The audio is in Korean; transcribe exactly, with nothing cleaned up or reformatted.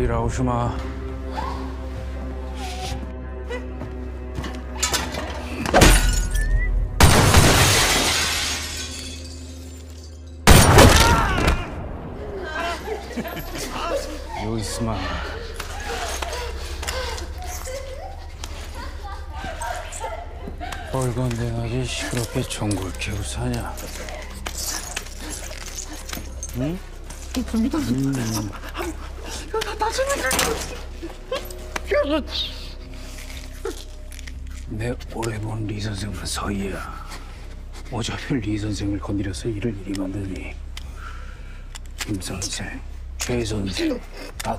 우리 라오슈마 요이스마 벌건대낮이 시끄럽게 전골 캐고 사냐? 응? 음. 음. 내 오래 본 리 선생은 서희야. 어차피 리 선생을 건드려서 일을 이리 만드니 김 선생, 최 선생, 다...